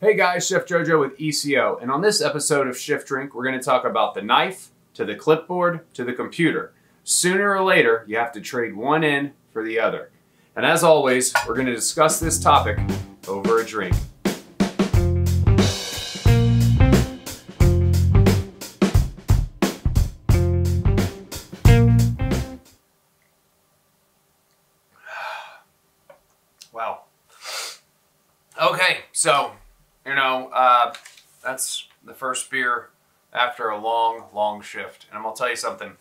Hey guys, Chef Jojo with ECO, and on this episode of Shift Drink, we're going to talk about the knife, to the clipboard, to the computer. Sooner or later, you have to trade one in for the other. And as always, we're going to discuss this topic over a drink. Wow. Okay, so that's the first beer after a long, long shift. And I'm going to tell you something.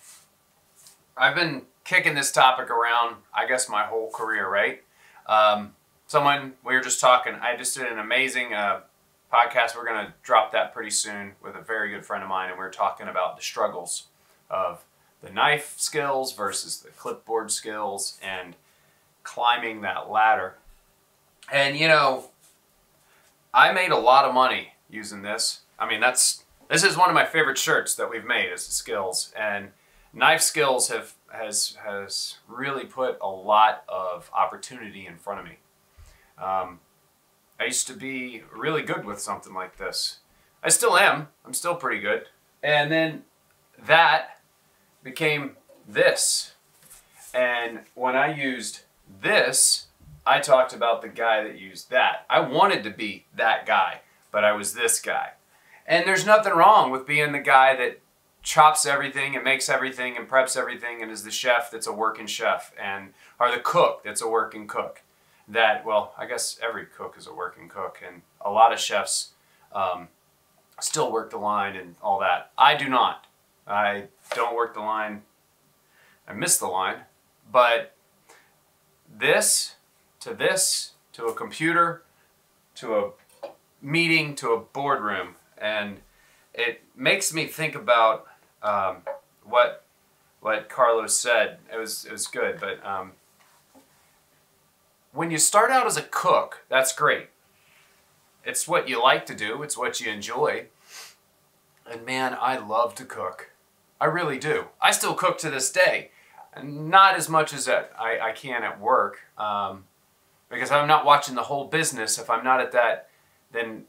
I've been kicking this topic around, I guess, my whole career, right? We were just talking. I just did an amazing podcast. We're going to drop that pretty soon with a very good friend of mine. And we were talking about the struggles of the knife skills versus the clipboard skills and climbing that ladder. And, you know, I made a lot of money using this. I mean, this is one of my favorite shirts that we've made, is the skills. And knife skills has really put a lot of opportunity in front of me. I used to be really good with something like this. I still am. I'm still pretty good. And then that became this. And when I used this, I talked about the guy that used that. I wanted to be that guy, but I was this guy. And there's nothing wrong with being the guy that chops everything and makes everything and preps everything and is the chef that's a working chef, and or the cook that's a working cook. That, well, I guess every cook is a working cook, and a lot of chefs still work the line and all that. I do not. I don't work the line. I miss the line. But this, to a computer, to a meeting, to a boardroom. And it makes me think about what Carlos said. It was good, but when you start out as a cook, that's great. It's what you like to do. It's what you enjoy. And man, I love to cook. I really do. I still cook to this day. Not as much as I can at work. Because I'm not watching the whole business. If I'm not at that, then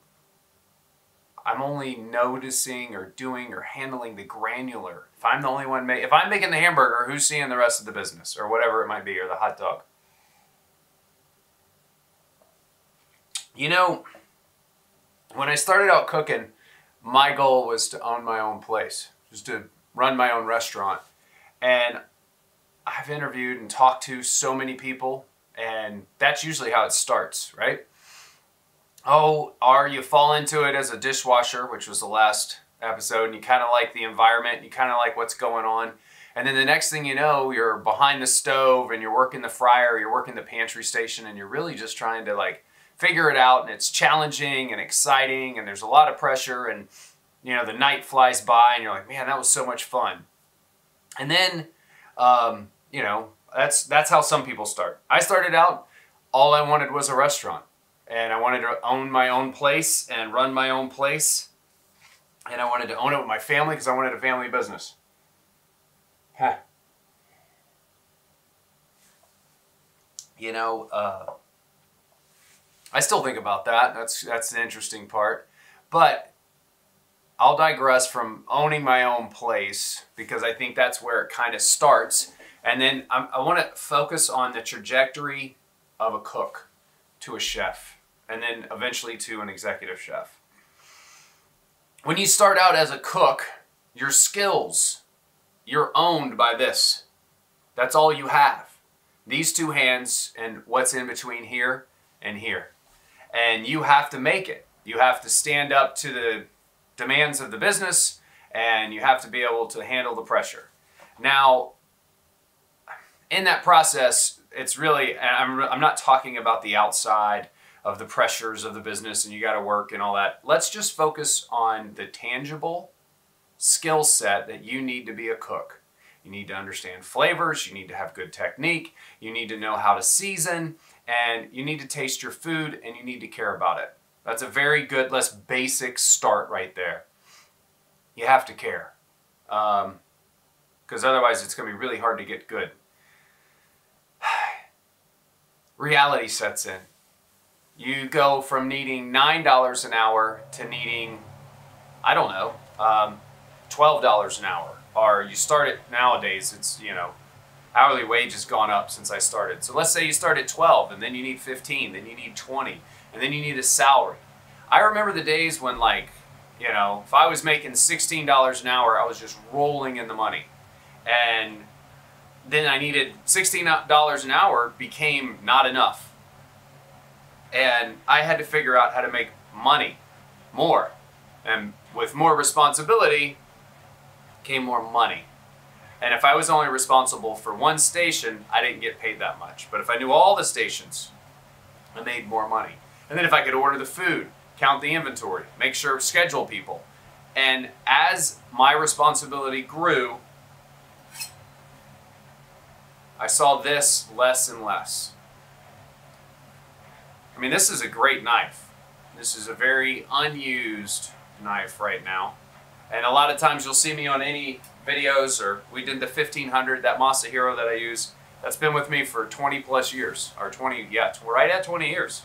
I'm only noticing or doing or handling the granular. If I'm the only one making, if I'm making the hamburger, who's seeing the rest of the business or whatever it might be, or the hot dog? You know, when I started out cooking, my goal was to own my own place, just to run my own restaurant. And I've interviewed and talked to so many people, and that's usually how it starts, right? Oh, or you fall into it as a dishwasher, which was the last episode, and you kind of like the environment, you kind of like what's going on. And then the next thing you know, you're behind the stove and you're working the fryer, you're working the pantry station, and you're really just trying to like figure it out, and it's challenging and exciting, and there's a lot of pressure, and you know, the night flies by and you're like, man, that was so much fun. And then, you know, that's how some people start. I started out, all I wanted was a restaurant, and I wanted to own my own place and run my own place, and I wanted to own it with my family because I wanted a family business. Huh. You know, I still think about that. That's the interesting part, but I'll digress from owning my own place because I think that's where it kind of starts. And then I want to focus on the trajectory of a cook to a chef, and then eventually to an executive chef. When you start out as a cook, your skills, you're owned by this. That's all you have. These two hands and what's in between here and here. And you have to make it. You have to stand up to the demands of the business, and you have to be able to handle the pressure. Now, in that process, it's really, I'm not talking about the outside of the pressures of the business and you got to work and all that. Let's just focus on the tangible skill set that you need to be a cook. You need to understand flavors, you need to have good technique, you need to know how to season, and you need to taste your food, and you need to care about it. That's a very good, less basic start right there. You have to care, because otherwise it's going to be really hard to get good. Reality sets in. you go from needing $9 an hour to needing, I don't know, $12 an hour. Or you start at, nowadays, it's, you know, hourly wage has gone up since I started. So let's say you start at 12 and then you need 15, then you need 20, and then you need a salary. I remember the days when, like, you know, if I was making $16 an hour, I was just rolling in the money. And then I needed $16 an hour became not enough. And I had to figure out how to make money more. And with more responsibility came more money. And if I was only responsible for one station, I didn't get paid that much. But if I knew all the stations, I made more money. And then if I could order the food, count the inventory, make sure, schedule people. And as my responsibility grew, I saw this less and less. I mean, this is a great knife. This is a very unused knife right now. And a lot of times you'll see me on any videos, or we did the 1500, that Masahiro that I use, that's been with me for 20 plus years, or 20, yeah, we're right at 20 years.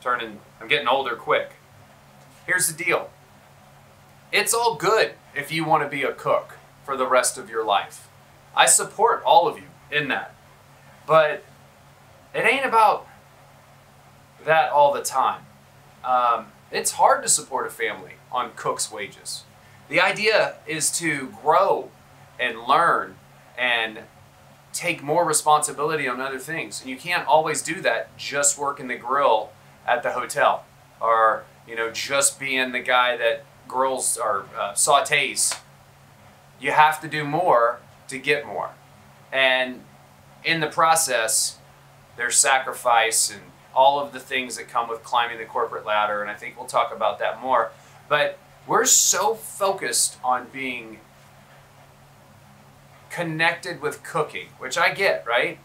Turning, I'm getting older quick. Here's the deal. It's all good if you want to be a cook for the rest of your life. I support all of you in that. But it ain't about that all the time. It's hard to support a family on cook's wages. The idea is to grow and learn and take more responsibility on other things. And you can't always do that just working the grill at the hotel, or, you know, just being the guy that grills or sautés. You have to do more to get more. And in the process, there's sacrifice and all of the things that come with climbing the corporate ladder, and I think we'll talk about that more. But we're so focused on being connected with cooking, which I get, right?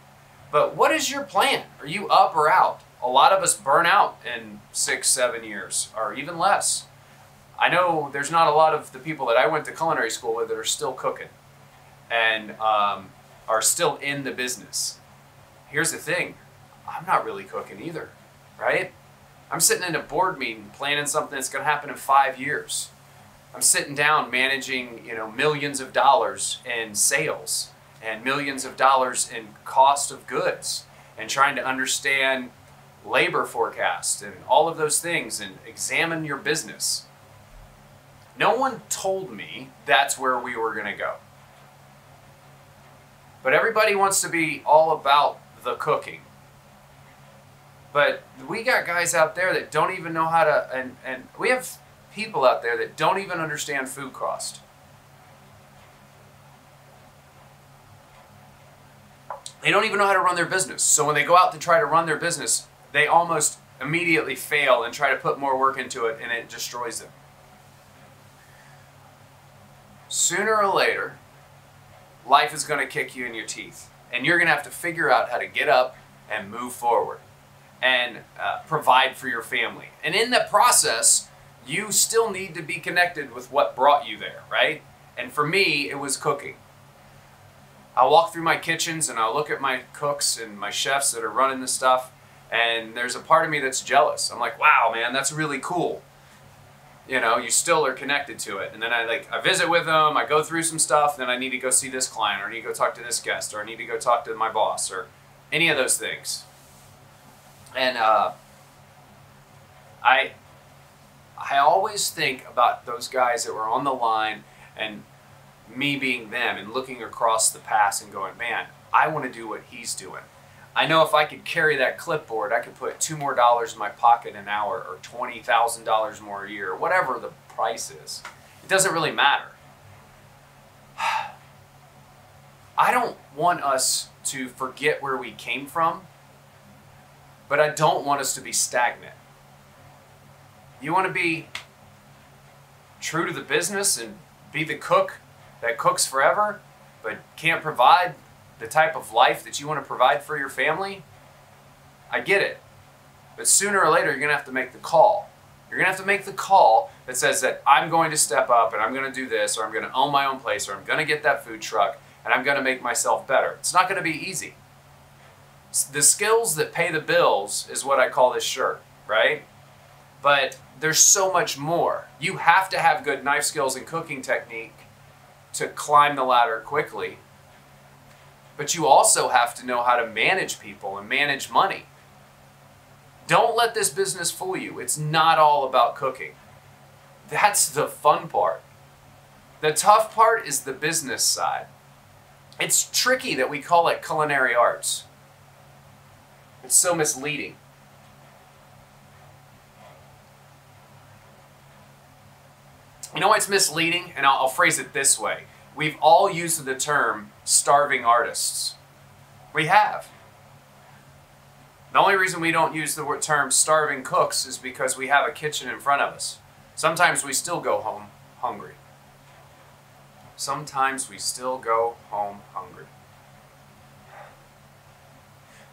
But what is your plan? Are you up or out? A lot of us burn out in 6-7 years, or even less. I know there's not a lot of the people that I went to culinary school with that are still cooking and are still in the business. Here's the thing. I'm not really cooking either, right? I'm sitting in a board meeting planning something that's going to happen in 5 years. I'm sitting down managing, you know, millions of dollars in sales and millions of dollars in cost of goods and trying to understand labor forecast and all of those things and examine your business. No one told me that's where we were going to go. But everybody wants to be all about the cooking. But we got guys out there that don't even know how to, and we have people out there that don't even understand food cost. They don't even know how to run their business. So when they go out to try to run their business, they almost immediately fail and try to put more work into it, and it destroys them. Sooner or later, life is going to kick you in your teeth, and you're going to have to figure out how to get up and move forward and provide for your family. And in the process, you still need to be connected with what brought you there, right? And for me, it was cooking. I walk through my kitchens and I look at my cooks and my chefs that are running this stuff, and there's a part of me that's jealous. I'm like, wow, man, that's really cool. You know, you still are connected to it. And then I visit with them, I go through some stuff, then I need to go see this client, or I need to go talk to this guest, or I need to go talk to my boss, or any of those things. And I always think about those guys that were on the line and me being them and looking across the pass and going, man, I want to do what he's doing. I know if I could carry that clipboard, I could put $2 more in my pocket an hour, or $20,000 more a year, whatever the price is. It doesn't really matter. I don't want us to forget where we came from, but I don't want us to be stagnant. You want to be true to the business and be the cook that cooks forever, but can't provide the type of life that you want to provide for your family? I get it. But sooner or later, you're going to have to make the call. You're going to have to make the call that says that I'm going to step up and I'm going to do this, or I'm going to own my own place, or I'm going to get that food truck and I'm going to make myself better. It's not going to be easy. The skills that pay the bills is what I call this shirt. right? But there's so much more. You have to have good knife skills and cooking technique to climb the ladder quickly. But you also have to know how to manage people and manage money. Don't let this business fool you. It's not all about cooking. That's the fun part. The tough part is the business side. It's tricky that we call it culinary arts. It's so misleading. You know why it's misleading? And I'll phrase it this way. We've all used the term starving artists. We have. The only reason we don't use the term starving cooks is because we have a kitchen in front of us. Sometimes we still go home hungry. Sometimes we still go home hungry.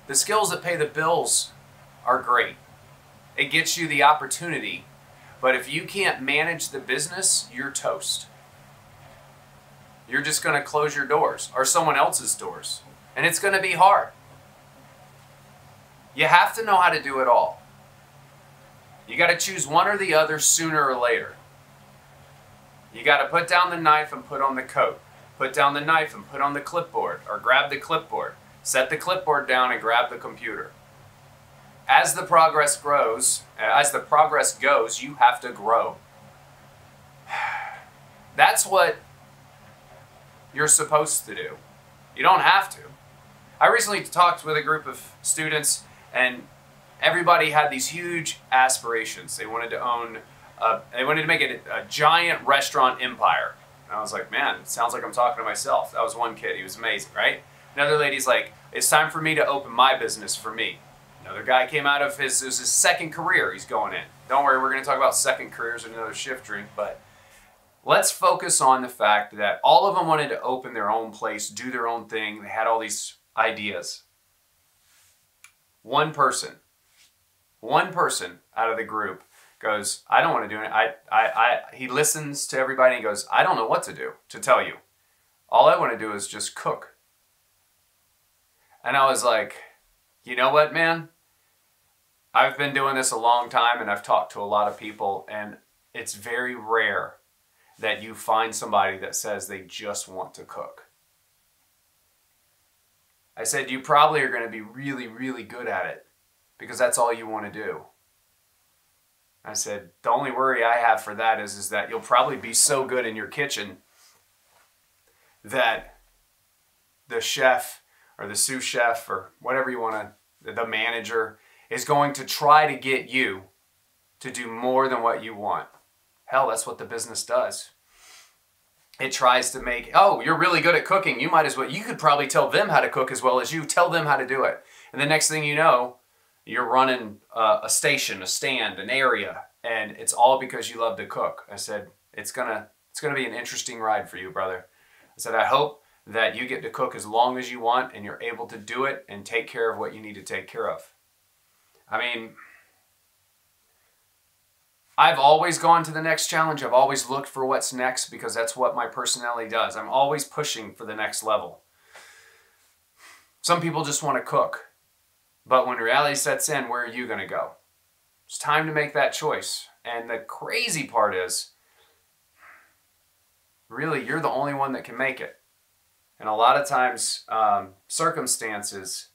The skills that pay the bills are great. It gets you the opportunity, but if you can't manage the business, you're toast. You're just going to close your doors or someone else's doors, and it's going to be hard. You have to know how to do it all. You got to choose one or the other sooner or later. You got to put down the knife and put on the coat. Put down the knife and put on the clipboard, or grab the clipboard. Set the clipboard down and grab the computer. As the progress grows, as the progress goes, you have to grow. That's what you're supposed to do. You don't have to. I recently talked with a group of students, and everybody had these huge aspirations. They wanted to own, they wanted to make it a giant restaurant empire. And I was like, man, it sounds like I'm talking to myself. That was one kid. He was amazing, right? Another lady's like, it's time for me to open my business for me. Another guy came out of his, it was his second career he's going in. Don't worry, we're going to talk about second careers in another Shift Drink, but let's focus on the fact that all of them wanted to open their own place, do their own thing. They had all these ideas. One person out of the group goes, I don't want to do it. He listens to everybody and goes, I don't know what to do, to tell you. All I want to do is just cook. And I was like, you know what, man? I've been doing this a long time and I've talked to a lot of people, and it's very rare that you find somebody that says they just want to cook. I said, you probably are going to be really, really good at it because that's all you want to do. I said, the only worry I have for that is that you'll probably be so good in your kitchen that the chef or the sous chef or whatever you want to, the manager, is going to try to get you to do more than what you want. Hell, that's what the business does. It tries to make, oh, you're really good at cooking. You might as well, you could probably tell them how to cook as well as you. Tell them how to do it. And the next thing you know, you're running a station, a stand, an area, and it's all because you love to cook. I said, it's gonna be an interesting ride for you, brother. I said, I hope that you get to cook as long as you want and you're able to do it and take care of what you need to take care of. I mean, I've always gone to the next challenge. I've always looked for what's next because that's what my personality does. I'm always pushing for the next level. Some people just want to cook, but when reality sets in, where are you going to go? It's time to make that choice. And the crazy part is, really, you're the only one that can make it. And a lot of times, circumstances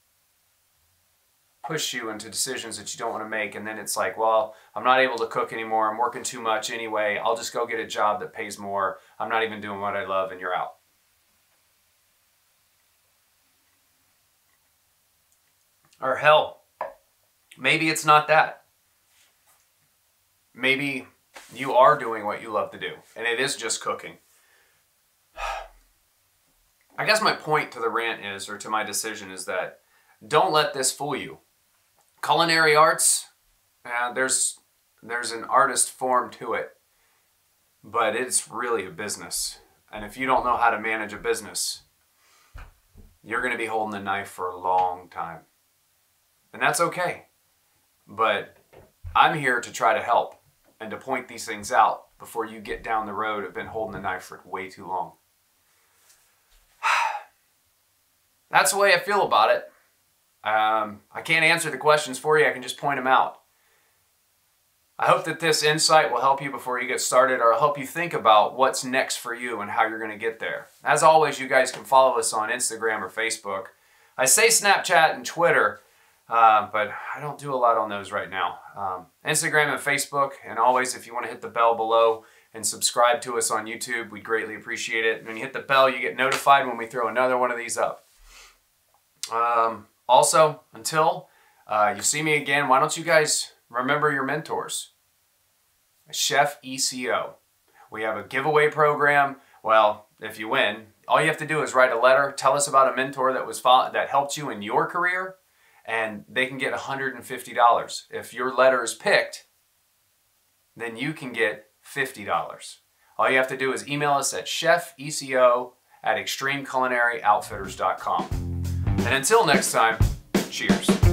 push you into decisions that you don't want to make. And then it's like, well, I'm not able to cook anymore. I'm working too much anyway. I'll just go get a job that pays more. I'm not even doing what I love, and you're out. Or hell, maybe it's not that. Maybe you are doing what you love to do, and it is just cooking. I guess my point to the rant is, or to my decision is that don't let this fool you. Culinary arts, there's an artist form to it, but it's really a business. And if you don't know how to manage a business, you're going to be holding the knife for a long time. And that's okay. But I'm here to try to help and to point these things out before you get down the road of been holding the knife for way too long. That's the way I feel about it. I can't answer the questions for you. I can just point them out. I hope that this insight will help you before you get started, or help you think about what's next for you and how you're going to get there. As always, you guys can follow us on Instagram or Facebook. I say Snapchat and Twitter, but I don't do a lot on those right now. Instagram and Facebook, and always if you want to hit the bell below and subscribe to us on YouTube, we'd greatly appreciate it. And when you hit the bell, you get notified when we throw another one of these up. Also, until you see me again, why don't you guys remember your mentors? Chef ECO. We have a giveaway program. Well, if you win, all you have to do is write a letter, tell us about a mentor that helped you in your career, and they can get $150. If your letter is picked, then you can get $50. All you have to do is email us at chefeco@extremeculinaryoutfitters.com. And until next time, cheers.